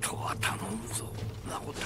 とは頼むぞ、名古高。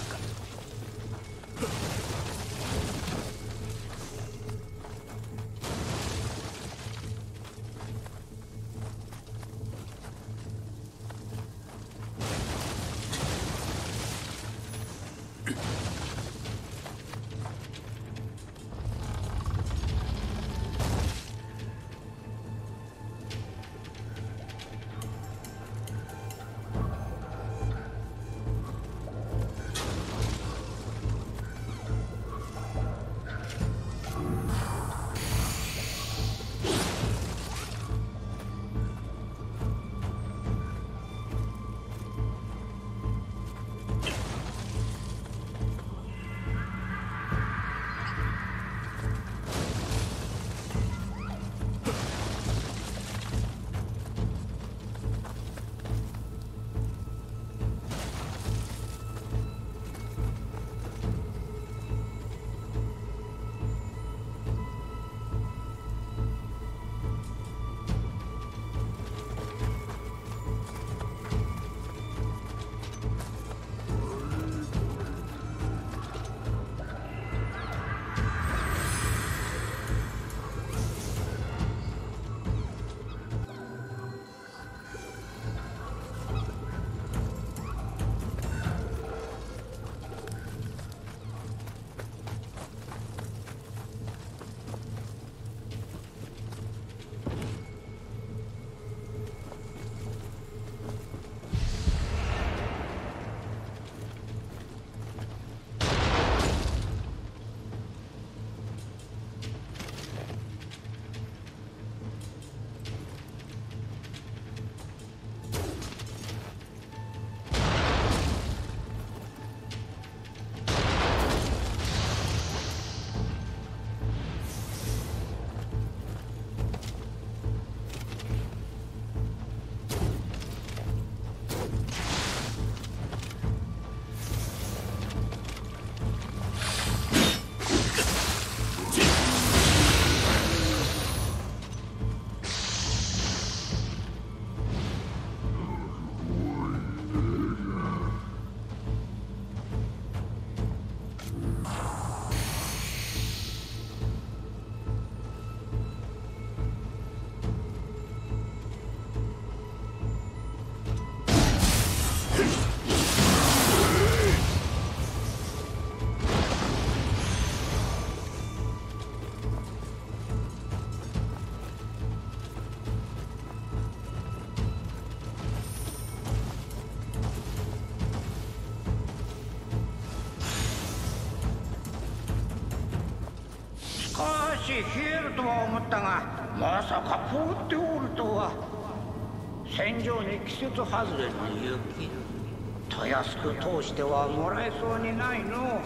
冷えるとは思ったが、まさか凍っておるとは。戦場に季節外れの雪、たやすく通してはもらえそうにないの。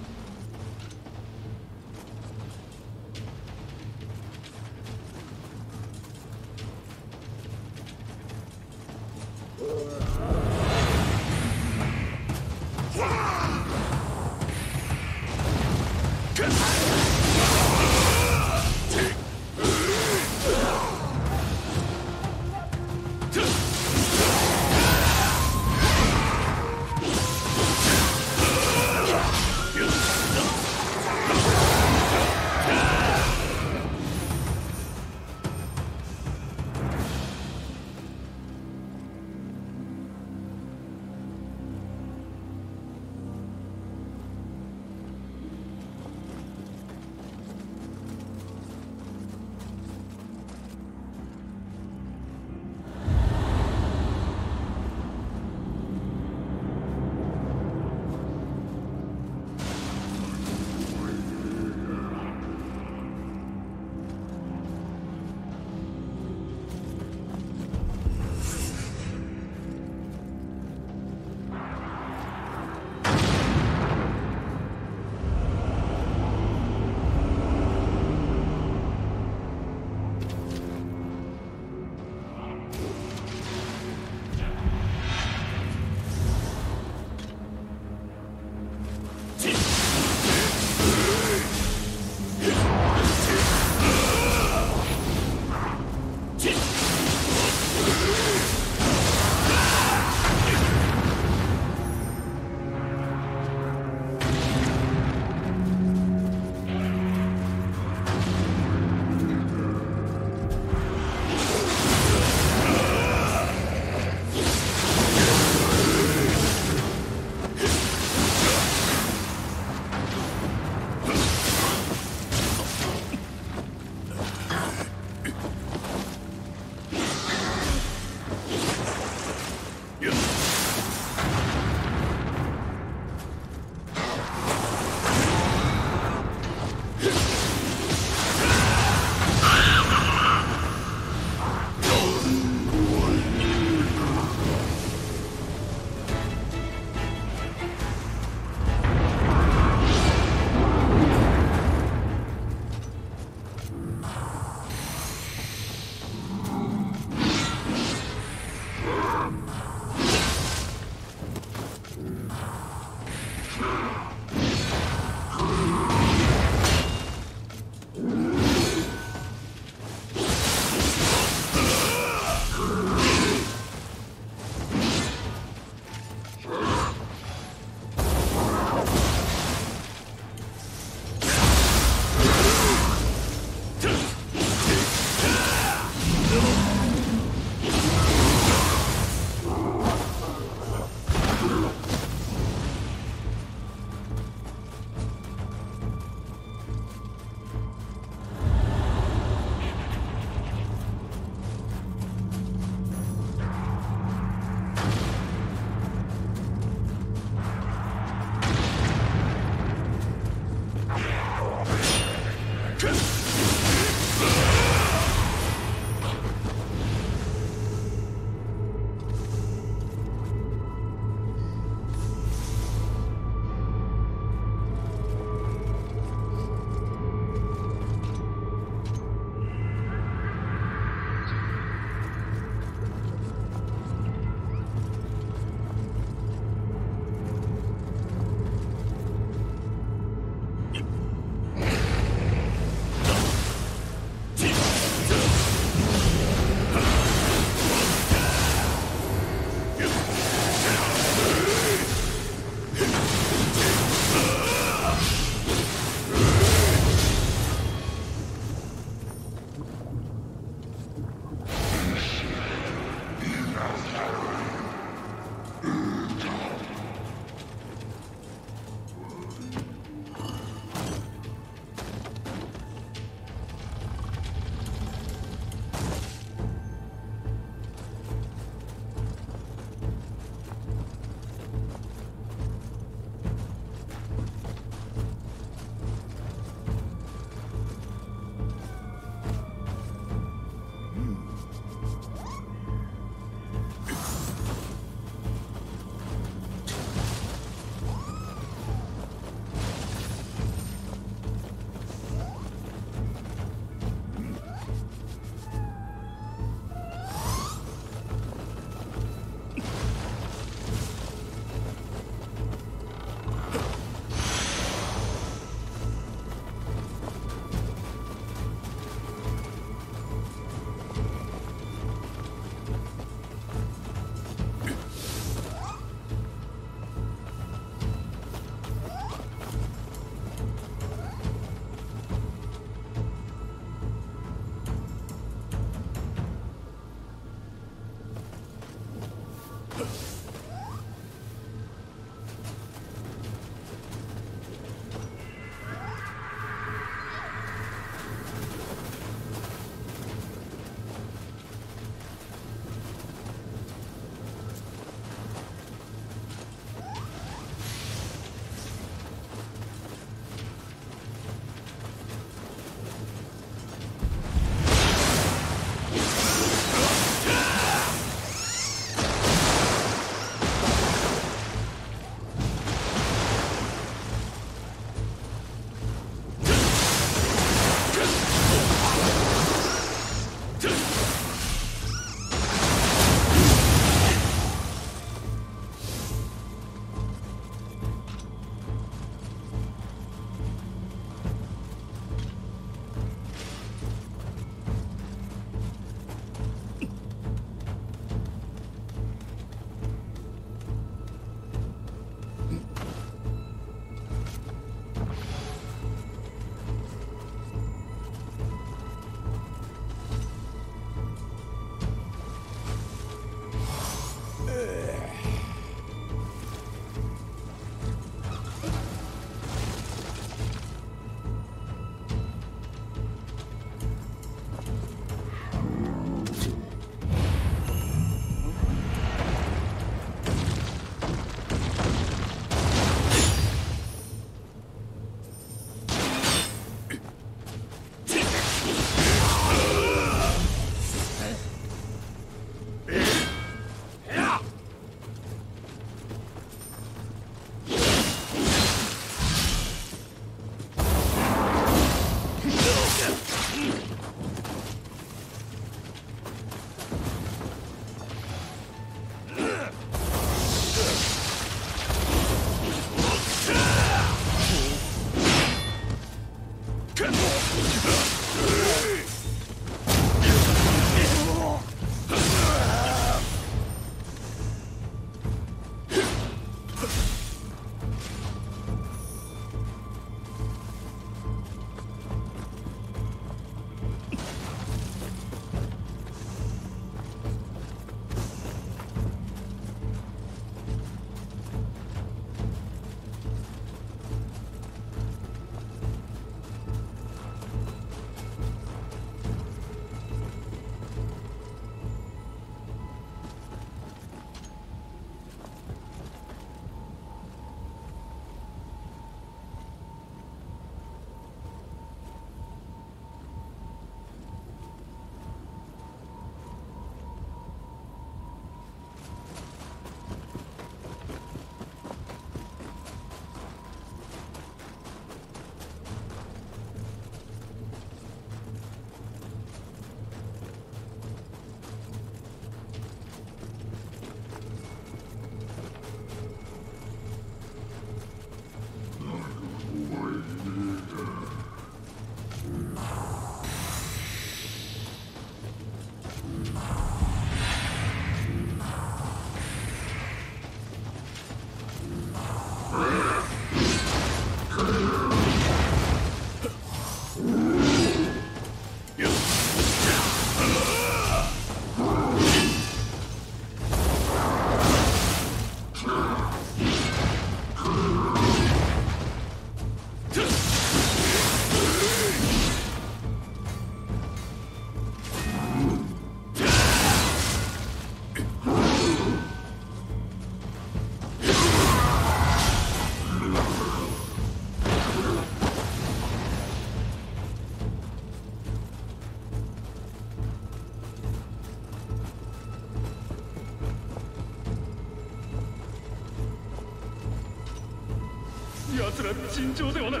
奴ら尋常ではない。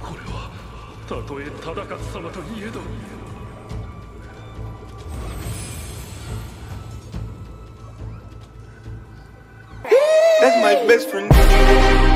これはたとえ忠勝様といえど。That's my best friend.